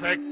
Perfect.